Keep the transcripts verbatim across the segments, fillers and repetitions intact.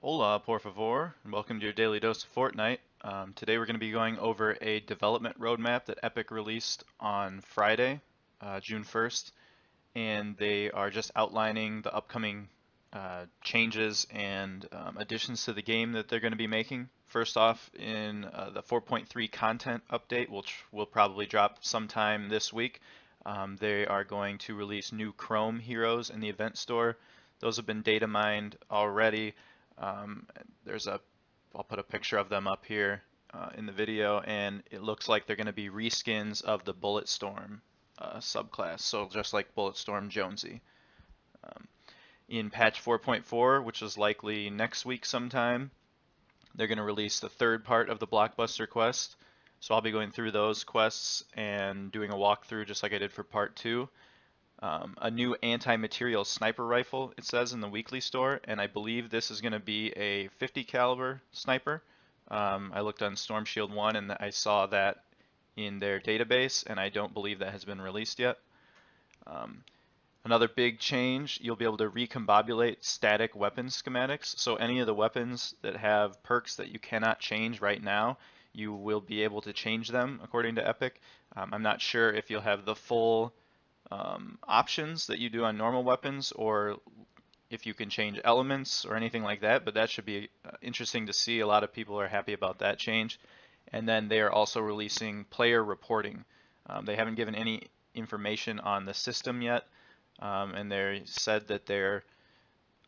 Hola, por favor, and welcome to your daily dose of Fortnite. Um, today we're going to be going over a development roadmap that Epic released on Friday, uh, June first, and they are just outlining the upcoming uh, changes and um, additions to the game that they're going to be making. First off, in uh, the four point three content update, which will probably drop sometime this week, um, they are going to release new Chrome heroes in the event store. Those have been data mined already. Um, there's a, I'll put a picture of them up here uh, in the video, and it looks like they're going to be reskins of the Bulletstorm uh, subclass, so just like Bulletstorm Jonesy. Um, in patch four point four, which is likely next week sometime, they're going to release the third part of the Blockbuster quest, so I'll be going through those quests and doing a walkthrough just like I did for part two. Um, a new anti-material sniper rifle, it says, in the weekly store, and I believe this is going to be a fifty caliber sniper. Um, I looked on Storm Shield one and I saw that in their database, and I don't believe that has been released yet. Um, another big change, you'll be able to recombobulate static weapon schematics, so any of the weapons that have perks that you cannot change right now, you will be able to change them according to Epic. Um, I'm not sure if you'll have the full Um, options that you do on normal weapons, or if you can change elements or anything like that, but that should be uh, interesting to see. A lot of people are happy about that change. And then they are also releasing player reporting. Um, they haven't given any information on the system yet, um, and they said that they're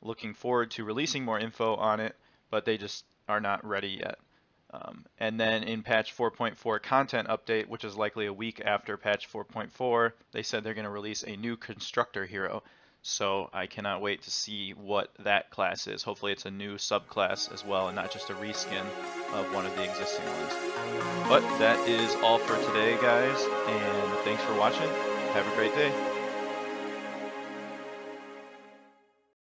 looking forward to releasing more info on it, but they just are not ready yet. Um, and then in patch four point four content update, which is likely a week after patch four point four, they said they're going to release a new Constructor hero. So I cannot wait to see what that class is. Hopefully it's a new subclass as well and not just a reskin of one of the existing ones. But that is all for today, guys, and thanks for watching. Have a great day.